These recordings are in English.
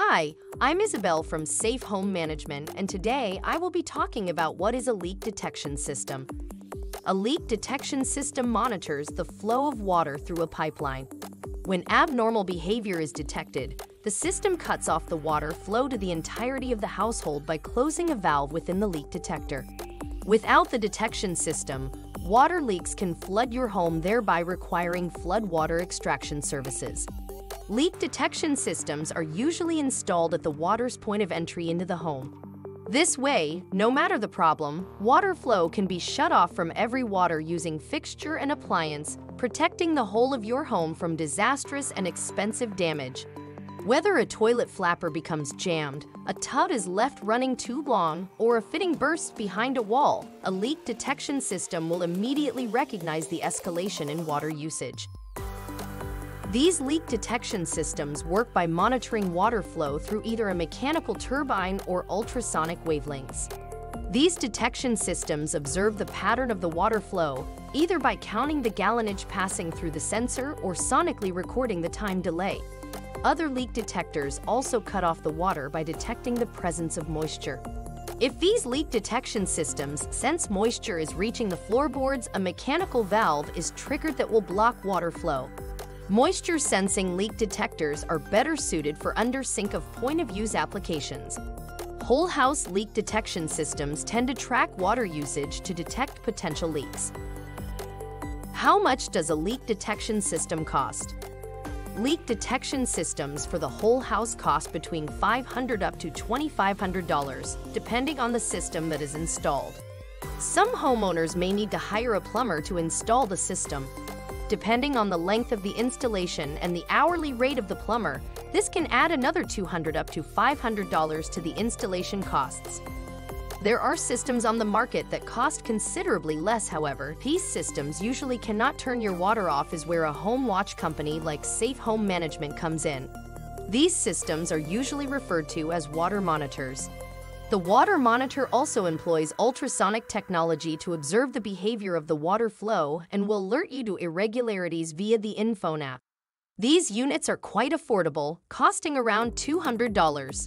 Hi, I'm Isabel from Safe Home Management, and today I will be talking about what is a leak detection system. A leak detection system monitors the flow of water through a pipeline. When abnormal behavior is detected, the system cuts off the water flow to the entirety of the household by closing a valve within the leak detector. Without the detection system, water leaks can flood your home, thereby requiring floodwater extraction services. Leak detection systems are usually installed at the water's point of entry into the home. This way, no matter the problem, water flow can be shut off from every water using fixture and appliance, protecting the whole of your home from disastrous and expensive damage. Whether a toilet flapper becomes jammed, a tub is left running too long, or a fitting bursts behind a wall, a leak detection system will immediately recognize the escalation in water usage. These leak detection systems work by monitoring water flow through either a mechanical turbine or ultrasonic wavelengths. These detection systems observe the pattern of the water flow, either by counting the gallonage passing through the sensor or sonically recording the time delay. Other leak detectors also cut off the water by detecting the presence of moisture. If these leak detection systems sense moisture is reaching the floorboards, a mechanical valve is triggered that will block water flow. Moisture-sensing leak detectors are better suited for under-sink of point-of-use applications. Whole-house leak detection systems tend to track water usage to detect potential leaks. How much does a leak detection system cost? Leak detection systems for the whole house cost between $500 up to $2,500, depending on the system that is installed. Some homeowners may need to hire a plumber to install the system. Depending on the length of the installation and the hourly rate of the plumber, this can add another $200 up to $500 to the installation costs. There are systems on the market that cost considerably less, however. These systems usually cannot turn your water off, is where a home watch company like Safe Home Management comes in. These systems are usually referred to as water monitors. The water monitor also employs ultrasonic technology to observe the behavior of the water flow and will alert you to irregularities via the InPhone app. These units are quite affordable, costing around $200.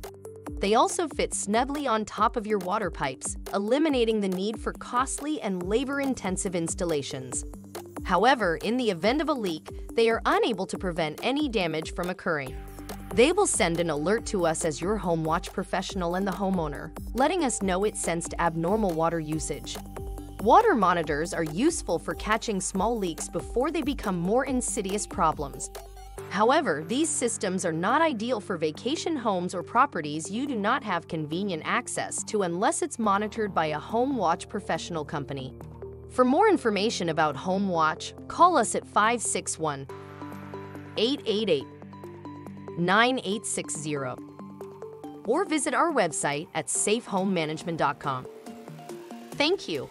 They also fit snugly on top of your water pipes, eliminating the need for costly and labor-intensive installations. However, in the event of a leak, they are unable to prevent any damage from occurring. They will send an alert to us as your home watch professional and the homeowner, letting us know it sensed abnormal water usage. Water monitors are useful for catching small leaks before they become more insidious problems. However, these systems are not ideal for vacation homes or properties you do not have convenient access to unless it's monitored by a home watch professional company. For more information about Home Watch, call us at 561-888-9860 or visit our website at safehomemanagement.com. Thank you.